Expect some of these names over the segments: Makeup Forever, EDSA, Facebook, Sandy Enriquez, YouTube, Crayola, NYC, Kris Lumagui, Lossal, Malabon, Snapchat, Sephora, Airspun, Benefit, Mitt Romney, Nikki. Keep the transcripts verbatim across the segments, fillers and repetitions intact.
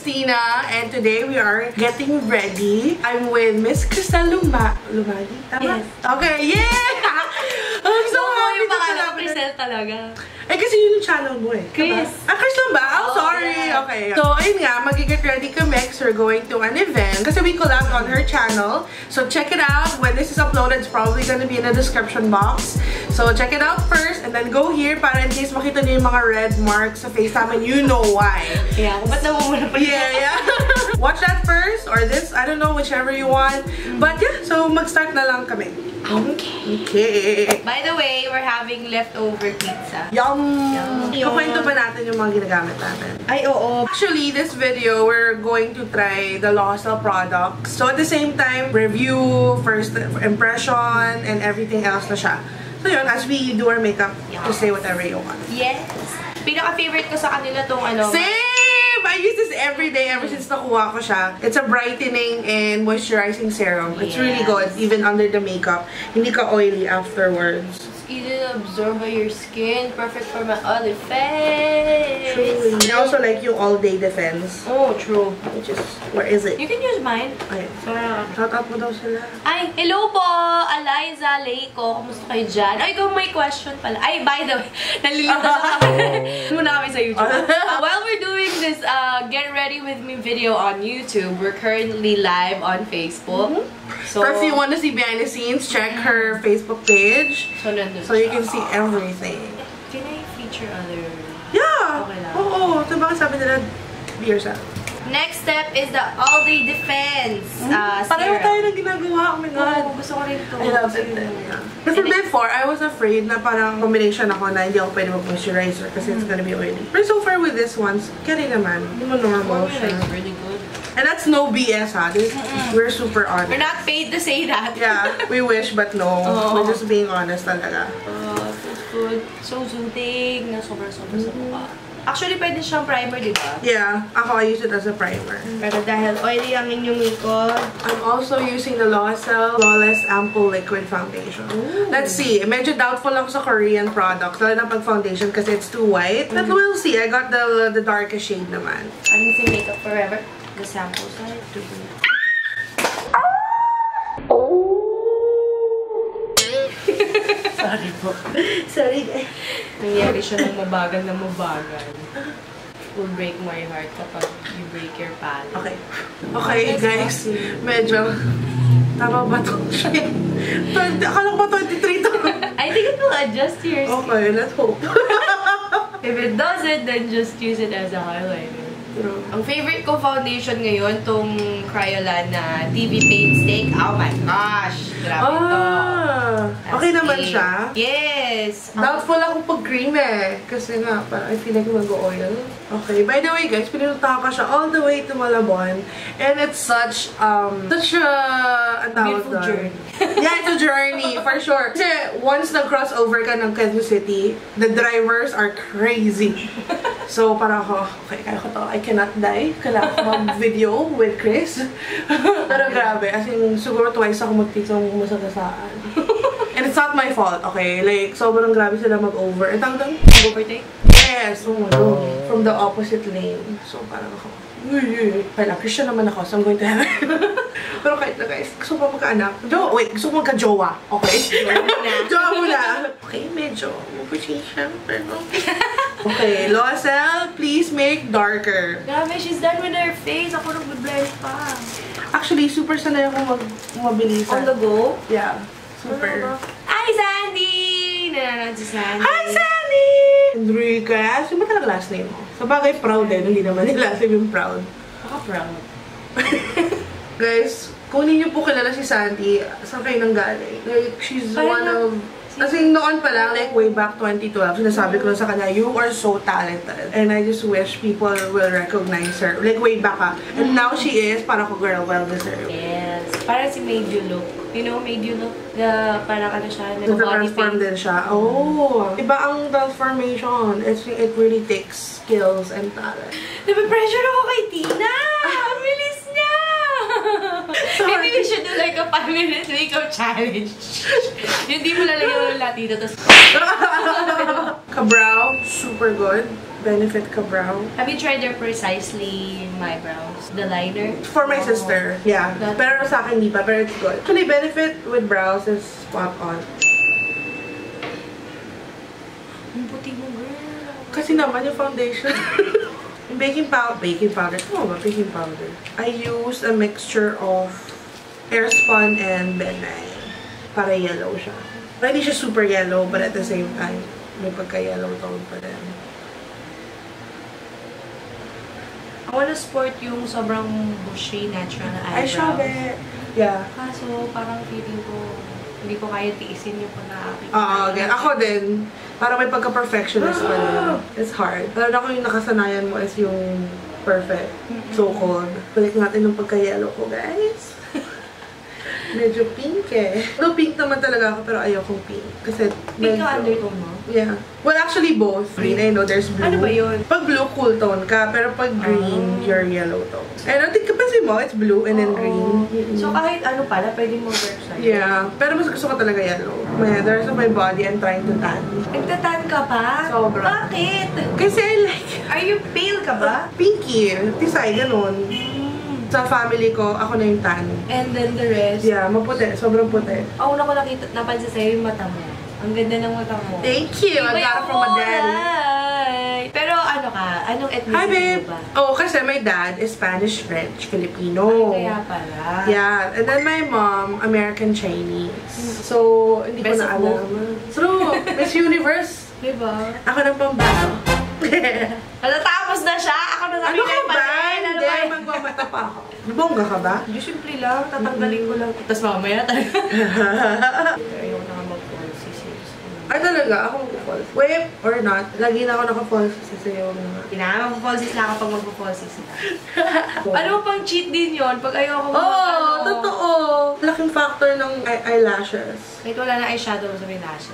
Christina, and today we are getting ready. I'm with Miss Kris Lumagui. Yes. Okay, yeah! I'm so happy to talaga. Eh, kasi yun yung channel mo eh. Kris. Ah, Kris lang ba? Oh, sorry. Yeah. Okay. So, ayun nga, mag-get ready kami because we're going to an event. Kasi we collab on her channel. So, check it out. When this is uploaded, it's probably gonna be in the description box. So, check it out first and then go here para in case makita niyo yung mga red marks sa face namin, you know why. Yeah, ba't namumula pa niya? Yeah, yeah. Watch that first or this. I don't know, whichever you want. Mm-hmm. But yeah, so mag-start na lang kami. Okay. Okay. By the way, we're having leftover pizza. Yum! Yum. Yum. Kukwento ba natin yung mga ginagamit natin? Ay, oo. Actually, this video, we're going to try the Lossal products. So at the same time, review, first impression, and everything else na siya. So yun, as we do our makeup, yeah. To say whatever you want. Yes! Pinaka-favorite ko sa kanila tong ano. Same! I use this every day ever since nakuha ko siya. It's a brightening and moisturizing serum. Yes. It's really good, even under the makeup. Hindi ka oily afterwards. It's easy to absorb by your skin. Perfect for my other face. True. I also like you all-day defense. Oh, true. Which is, where is it? You can use mine. Okay. Sarah. Shout out mo daw sila. Ay, hello po! Eliza, Leiko, kumusta kayo dyan? Ay, kung may question pala. Ay, by the way, nalilito na kami. Muna kami sa YouTube. Uh, while we're doing this uh, Get Ready With Me video on YouTube, we're currently live on Facebook. Mm-hmm. So, if you want to see behind the scenes, check her Facebook page. So, so you can see everything. Can I feature other... Yeah! Okay lang. Oo, ito ba sabi nila, be yourself. Next step is the all-day defense. Mm-hmm. uh, Pareho tayo na ginagawa. Oh my God. Oh, gusto ko rin ito. I love it. Kasi before, I was afraid na parang combination ako na hindi ako pwede mag-moisturizer kasi mm-hmm. It's gonna be oily. But so far with this ones, kaya naman. Hindi mo normal siya. Like really good. And that's no B S, ha? This, mm-hmm. We're super honest. We're not paid to say that. Yeah, we wish but no. Oh. We're just being honest talaga. Uh, it's good. So soothing na sobra-sobra sa mukha. Actually, pwede siyang primer, di ba? Yeah. Ako, I use it as a primer. Mm-hmm. Pero dahil oily ang inyong makeup, I'm also using the Lossal Flawless Ample Liquid Foundation. Ooh. Let's see. Medyo doubtful ako sa Korean products. Lalo na pag foundation kasi it's too white. Mm-hmm. But we'll see. I got the the darkest shade naman. I'm using Makeup Forever. The samples are too good. Sorry po. Sorry guys. Nangyari siya ng mabagal na mabagal. It will break my heart kapag you break your palate. Okay. Okay guys, medyo... Tama ba ito? Akala ko ba twenty-three to? I think it will adjust to your skin. Okay, let's hope. If it doesn't, then just use it as a highlighter. True. Ang favorite ko foundation ngayon, tong Crayola na T V Painstake. Oh my gosh! Grabe ah, to. That's okay naman it. Siya? Yes! Doubtful ako pag-cream eh. Kasi nga, parang I feel like mag-oil. Okay, by the way guys, pinunta ko siya all the way to Malabon. And it's such, um, such a... a beautiful down. Journey. Yeah, it's a journey, for sure. Kasi once nag-crossover ka ng Quezon City, the drivers are crazy. So, parang ako, okay, kaya ko to. I cannot die. Kailangan ko mag-video with Kris. Pero grabe, as in, siguro twice ako mag-pizza kung kumasagasaan. And it's not my fault, okay? Like, sobrang grabe sila mag-over. At hanggang mag-overtake? Yes! Oh my God. From the opposite lane. So, parang ako, pala, Christian naman ako, so I'm going to have it. Pero kahit na guys, gusto ko magka-anak. Jo wait, gusto ko magka-jowa. Okay? Jowa muna. Okay, medyo. Mag-change siya, pero... Okay, Lossal, please make darker. Grabe, she's done with her face. Ako nang mag-blend pa. Actually, super sanay ako mag-mabilisan. On the go? Yeah, super. Hi, Sandy! Nananag si Sandy. Hi, Sandy! Enriquez. Yung ba talaga last name mo? Sabagay, proud eh. Hindi naman yung last name yung proud. Baka proud. Guys, kung hindi niyo po kilala si Sandy, saan kayo nang galing? Like, she's one of... Kasi noon pa lang, like way back twenty twelve, sinasabi ko sa kanya, you are so talented. And I just wish people will recognize her. Like way back ha. And now she is, para ko girl, well-deserved. Yes. Para si Made You Look. You know, Made You Look, the, parang ano siya, the body transform din siya. Oh. Iba ang transformation. It's, it really takes skills and talent. Napipressure ako kay Tina! Bilis niya! Maybe we should do like a five minute makeup challenge. Hindi mo lalagyan mo yung latito, tapos... Kabrow, super good. Benefit ka brow. Have you tried their Precisely My Brows? The liner? For my oh. sister, yeah. That's pero sa akin di pa, pero it's good. Actually, Benefit with brows is spot on. Ang puti mo, girl. Kasi naman yung foundation. baking powder. Baking powder. Ano ba? Baking powder. I use a mixture of Airspun and Benefit. Para yellow siya. But hindi siya super yellow, but at the same time, may pagka-yellow tone pa rin. I wanna sport yung sobrang bushy, natural eyebrow. I shove it! Yeah. Kaso, parang feeling ko, hindi ko kaya tiisin yung pag-aapit. Oo, uh, okay. Ako din. Parang may pagka-perfectionist pa rin. It's hard. Parang ako yung nakasanayan mo is yung perfect. So-called. Balik natin yung pagka-yellow ko, guys. Medyo pink eh. No, pink naman talaga ako, pero ayokong pink. Kasi pink medyo, ka undertone mo? Yeah. Well, actually both. Green, I know there's blue. Ano ba yun? Pag blue, cool tone ka. Pero pag green, oh. you're yellow tone. And I think kapasi mo, it's blue and then oh. green. Mm-hmm. So kahit ano pala, pwede mo work sa'yo. Yeah. Pero mas gusto ko talaga yellow. May, the rest of my body, I'm trying to tan. Nagtatan ka pa? Sobra. Bakit? Kasi like... Are you pale ka ba? Pinky. Tisay, ganun. Sa family ko, ako na yung tan. And then the rest? Yeah, maputi. Sobrang puti. Ang una ko nakita, napansin sa'yo yung mata mo. Ang ganda ng mata mo. Thank you! I got it from my dad. Pero ano ka? Anong ethnicity ba? Oh, kasi my dad is Spanish, French, Filipino. Ay, kaya pala. Yeah. And then my mom, American Chinese. So, hindi ko na alam. True! Miss Universe. Diba? Ako ng pambang. Natapos na siya! Ako na sabi na yung pala. Magmamata pa ako. Bongga ka ba? Yung simple lang. Tatanggalin ko lang. Tapos mamaya talaga. Ayaw na ka mag-false sisiyos. Ay talaga? Ako mag-false. Wait or not. Lagi na ako naka-false sisiyos. Kinama mag-false sisiyos na ako pag mag-false sisiyos. Ano pang cheat din yun? Pag ayaw ako mag-false. Oo, totoo. Laking factor ng eyelashes. Kahit wala na eyeshadow sa may lashes.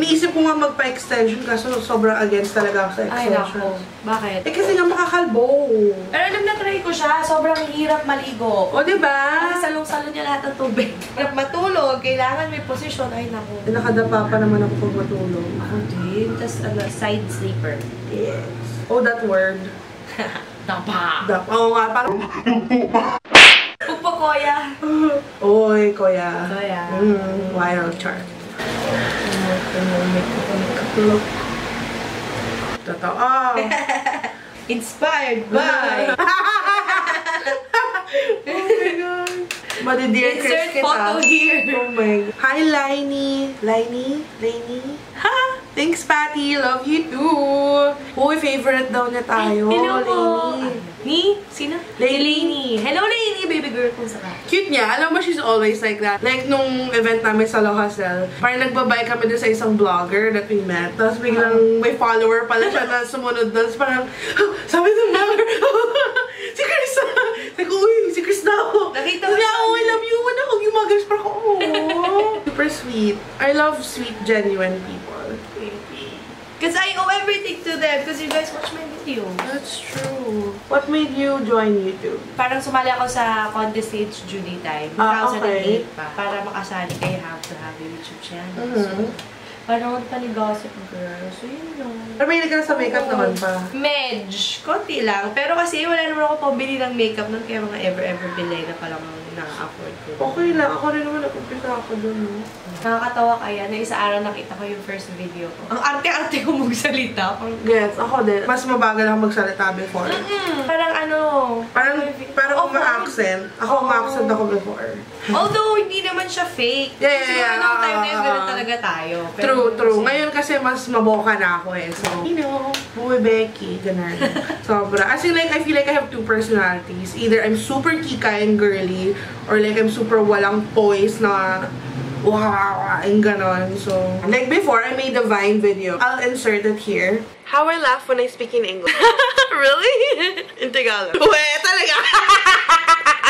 Iniisip ko nga magpa-extension kasi sobrang against talaga ako sa extension. Ay, naku. Bakit? Eh kasi nga makakalbo. Pero alam na-try ko siya, sobrang hirap maligo. O, diba? Kasi salong-salong niya lahat ng tubig. Hirap matulog, kailangan may posisyon. Ay, naku. Eh, nakadapa pa naman ako pag matulog. Ako din. Tapos, ano, side sleeper. Yes. Oh, that word. Dapa. Dapa. Oo nga, parang... Pupo, Koya. Oy, Koya. Koya. Mm, wild chart. Totoo. Inspired by... Oh my God. Madi-dear Kris kita. Insert photo here. Oh my God. Hi, Liney. Liney? Liney? Ha! Thanks, Patty. Love you too. Uy, favorite daw na tayo. Hello, Liney. Ni? Sino? Lainey. Hello, Lainey, baby girl kung saka. Cute niya. Alam mo, she's always like that. Like, nung event namin sa Lossal, parang nagbabay kami din sa isang vlogger that we met. Tapos biglang may follower pala siya na sumunod doon. Parang, oh, sabi ng vlogger, si Kris! Like, uy, si Kris daw! Nakita ko siya, oh, I love you! Wala akong humagers. Parang, oh. Super sweet. I love sweet, genuine people. Because I owe everything to them because you guys watch my videos. That's true. What made you join YouTube? Parang sumali ako sa Contest Stage Judy time. Ah, okay. two thousand eight pa. Para makasali kay Have to Have a YouTube channel. Mm-hmm. So, parang panigossip girl. So, yun lang. Pero may nagkala sa makeup oh. naman pa. Medj. Konti lang. Pero kasi wala naman ako pambili ng makeup nun kaya mga ever-ever bilay na palang na-afford ko. Okay lang. Ako rin naman nag-umpisa ako dun. Eh. Nakakatawa kaya na isa araw nakita ko yung first video ko. Ang arte-arte ko magsalita. Parang, yes, ako din. Mas mabagal ako magsalita before. Mm-hmm. Parang ano? Parang, parang oh, ma-accent. Ako oh. ma-accent ako before. Although, hindi naman siya fake. Yeah, yeah, yeah. Kasi noong time na yun, ganun talaga tayo. Pero, true, true. Ngayon kasi mas maboka na ako eh. So, you know, boy Becky, ganun. Sobra. As in like, I feel like I have two personalities. Either I'm super kika and girly, or like I'm super walang poise na wow, and ganon. So, like before, I made a Vine video. I'll insert it here. How I laugh when I speak in English. Really? In Tagalog. Weh, talaga!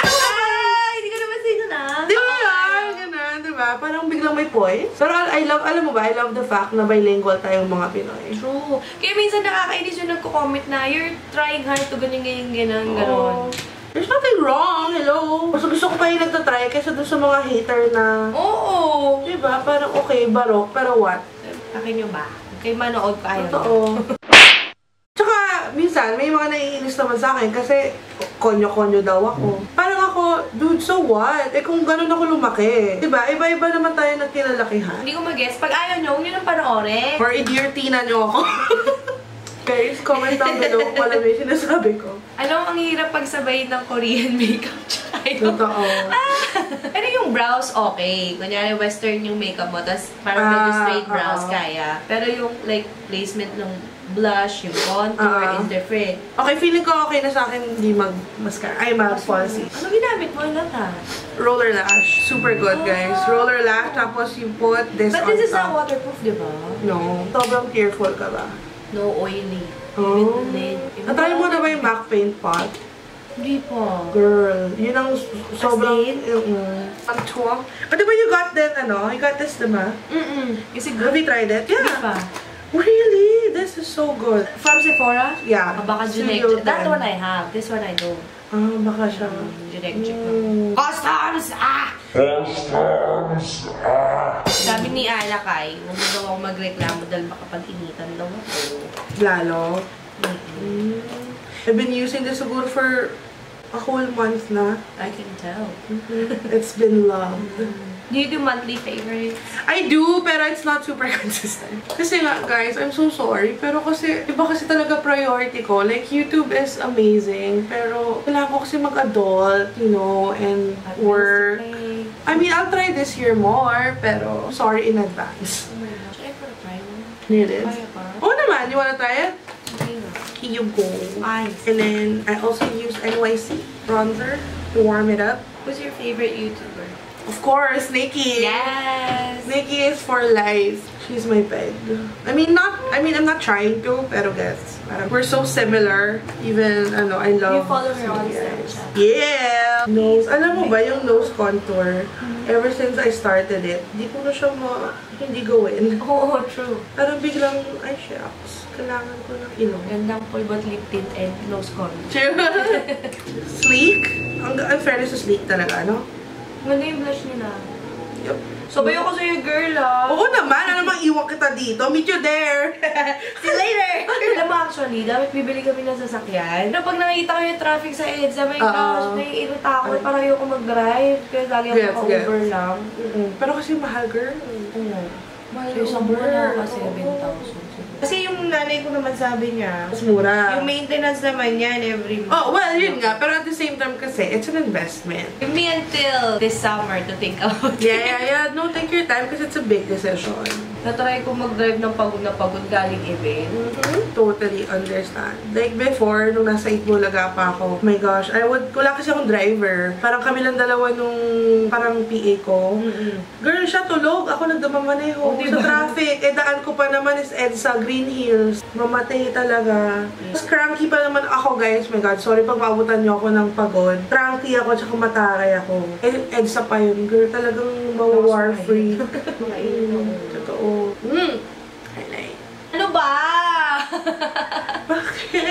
Ay, hindi ka naman sino na. Di ba yan? Ganon, diba? Parang biglang may poise. Pero I love, alam mo ba, I love the fact na bilingual tayong mga Pinoy. True. Kaya minsan nakakainis yung nagko-comment na, you're trying hard to ganyan, ganyan, ganyan, ganon. There's nothing wrong, hello! Gusto, gusto ko pa yung nagtatry kaysa doon sa mga hater na... Oo! Diba? Parang okay, barok, pero what? Akin yung ba? Kay manood pa ayaw. Totoo. minsan, may mga naiinis naman sa akin kasi konyo-konyo daw ako. Parang ako, dude, so what? Eh kung ganun ako lumaki. Diba? Iba-iba naman tayo nagkinalakihan. Hindi ko mag-guess. Pag ayaw nyo, huwag nyo nang panoorin. Or idiotinan nyo ako. Guys, comment down below kung alam yung sinasabi ko. Alam, ang hirap pagsabay ng Korean makeup tayo. Totoo. Pero yung brows, okay. Kunyari, western yung makeup mo, tas parang ah, medyo straight brows, uh-oh. kaya. Pero yung, like, placement ng blush, yung contour, uh-oh. is different. Okay, feeling ko okay na sa akin hindi mag-mascara. Ay, mag-falsies. Ano ginamit mo? Ilan na? Roller lash. Super good, oh. guys. Roller lash, tapos you put this But on But this is top. Not waterproof, di ba? No. Sobrang careful ka ba? No oily. Oh. Natry mo na ba yung back paint pot? Hindi po. Girl, yun ang sobrang... Pag-tuwak. But diba you got that, ano? You got this, diba? Mm-mm. Is it good? Have you tried it? Yeah. Hindi pa. Really? This is so good. From Sephora? Yeah. Baka Junec. That one I have. This one I don't. Ah, baka siya. Junec check na. Customs! Ah! Customs! Ah! Sabi ni Ala Kai, huwag daw ako magreklamo dahil makapag-initan daw ako. Lalo? Mm-hmm. I've been using this siguro for a whole month na. I can tell. Mm-hmm. It's been loved. Mm-hmm. Do you do monthly favorites? I do, pero it's not super consistent. Kasi nga, guys, I'm so sorry. Pero kasi, iba kasi talaga priority ko. Like, YouTube is amazing. Pero, kailangan ko kasi mag-adult, you know, and work. I mean, I'll try this year more, pero sorry in advance. Oh my gosh, should I put a try one? Need it? Oh naman, you wanna try it? Okay. Here you go. Nice. And then, I also use N Y C bronzer to warm it up. Who's your favorite YouTuber? Of course, Nikki. Yes. Nikki is for life. She's my bed. I mean, not. I mean, I'm not trying to, pero guess. We're so similar. Even, I know, I love. You follow her on Snapchat. Yeah. Nose. Alam mo ba yung nose contour? Ever since I started it, di ko na siya mo hindi gawin. Oh, true. Pero biglang ay shucks. Kailangan ko ng ilong. Gandang full body lip tint and nose contour. True. Sleek. Ang fairness is sleek talaga, no? Ganda yung blush nila. Yup. Sabayo ko sa'yo, girl, ah. Oo naman. Ano namang iwan kita dito? Meet you there. See you later. Alam mo, actually, dapat bibili kami ng sasakyan. Pero pag nakita ko yung traffic sa EDSA, my gosh, may inuta ako. Parang ayoko mag-drive. Kaya lagi ako ka-Uber lang. Pero kasi mahal, girl. Oo. Mahal yung Uber. Kasi seven thousand. Kasi yung nanay ko naman sabi niya, mas mura. Yung maintenance naman yan every month. Oh, well, yun nga. Pero at the same time kasi, it's an investment. Give me until this summer to think about it. Yeah, yeah, yeah. No, take your time because it's a big decision. Natry ko mag-drive ng pagod na pagod galing event. Mm-hmm. Totally understand. Like before, nung nasa Itbulaga pa ako, oh my gosh, I would, wala kasi akong driver. Parang kami lang dalawa nung parang P A ko. Mm-hmm. Girl, siya tulog. Ako nagdamamaneho. Oh, diba? Sa traffic. Eh, daan ko pa naman is EDSA, Green Hills. Mamatay talaga. Mas cranky pa naman ako, guys. My God, sorry pag maabutan niyo ako ng pagod. Cranky ako, tsaka mataray ako. Eh, EDSA pa yun. Girl, talagang mawawar free. Totoo. Mm. I like. Ano ba? Bakit?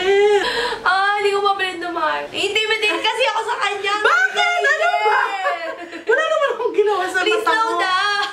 Ah, hindi ko mabalid naman. I-intimidate kasi ako sa kanya. Bakit? Ano ba? Wala naman akong ginawa sa Please mata ko. Please slow down.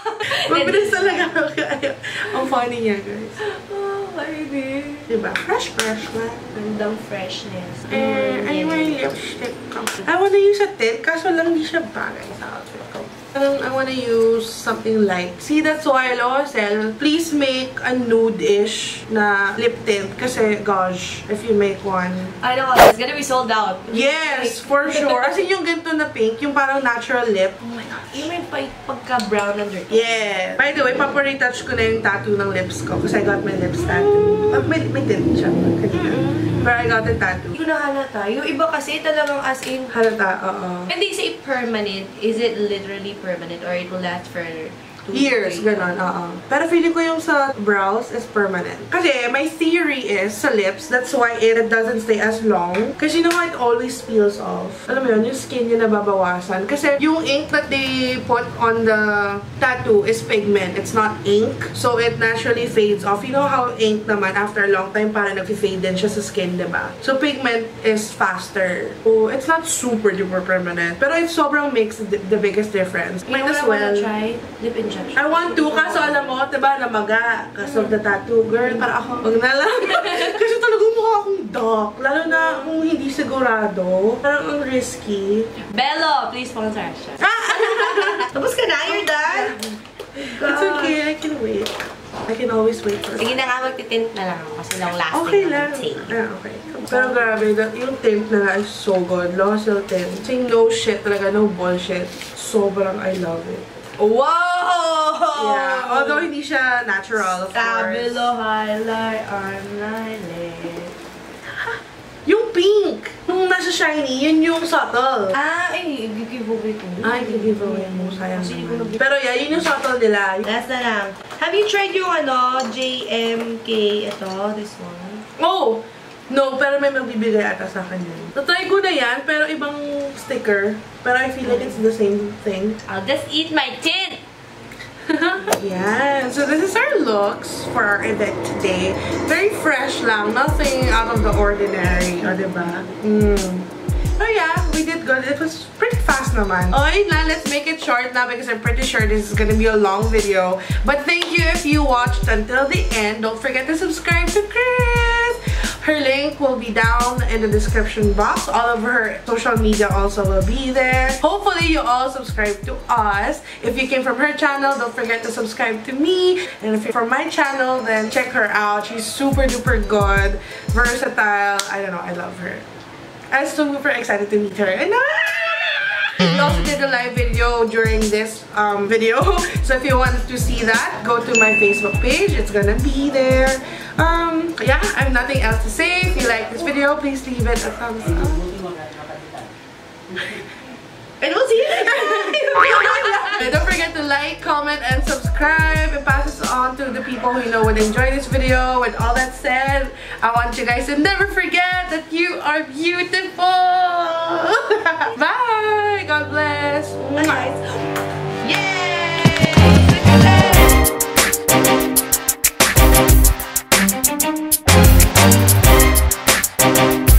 Mabilis talaga ako kaya. Ang funny niya, guys. Oh, baby. Diba? Fresh, fresh na. Gandang freshness. Eh, I wear lipstick. I wanna use a tint, kaso lang di siya bagay sa outfit ko. I want to use something light. See, that's why Lossal, please make a nude-ish na lip tint. Kasi, gosh, if you make one. I know, it's gonna be sold out. Yes, for sure. As in, yung ganito na pink, yung parang natural lip. Oh my gosh. Yung may pagka-brown undertone. Yeah. By the way, papa-retouch ko na yung tattoo ng lips ko. Kasi I got my lips tattoo. May, may tint siya. But I got the tattoo. Hindi ko na halata. Yung iba kasi talagang as in... Halata, oo. And they say permanent. Is it literally permanent or it will last for two years, ganon, oo. Pero feeling ko yung sa brows is permanent. Kasi my theory is sa lips, that's why it doesn't stay as long. Kasi you know it always peels off. Alam mo yun, yung skin yun nababawasan. Kasi yung ink that they put on the tattoo is pigment. It's not ink. So it naturally fades off. You know how ink naman after a long time parang nag-fade din siya sa skin, diba? So pigment is faster. So it's not super duper permanent. Pero it's sobrang makes the biggest difference. Might as well. You know what I wanna try? Lip and I want to, kaso alam mo, diba, namaga. Kaso the tattoo, girl, para ako magnalaw. Kasi talaga mukha akong dark. Lalo na kung hindi sigurado. Parang ang risky. Bello, please sponsor us. Tapos ka na, you're done? It's okay, I can wait. I can always wait for that. Sige na nga, magtitint na lang ako kasi long lasting. Okay lang. Ah, okay. Pero grabe, yung tint na nga is so good. Lossal tint. Saying no shit talaga, no bullshit. Sobrang I love it. Wow! Yeah, although hindi siya natural, of course. Stabilo highlight on my lid. Yung pink! Nung nasa shiny, yun yung subtle. Ah, eh, giveaway ko. Ah, giveaway mo. Sayang naman. Pero yeah, yun yung subtle nila. Last na lang. Have you tried yung ano, J M K, ito, this one? Oh! No, pero may magbibigay ata sa akin yun. Natry ko na yan, pero ibang sticker. Pero I feel like it's the same thing. I'll just eat my tin! Yeah, so this is our looks for our event today. Very fresh lang, nothing out of the ordinary. O, diba? Mm. So yeah, we did good. It was pretty fast naman. Okay na, let's make it short na because I'm pretty sure this is gonna be a long video. But thank you if you watched until the end. Don't forget to subscribe to Kris! Her link will be down in the description box. All of her social media also will be there. Hopefully you all subscribe to us. If you came from her channel, don't forget to subscribe to me. And if you're from my channel, then check her out. She's super duper good, versatile. I don't know, I love her. I'm super excited to meet her. And we also did a live video during this um, video. So if you want to see that, go to my Facebook page. It's gonna be there. Um, yeah, I have nothing else to say. If you like this video, please leave it a thumbs up. I don't see it. Don't forget to like, comment, and subscribe. It passes on to the people who you know would enjoy this video. With all that said, I want you guys to never forget that you are beautiful.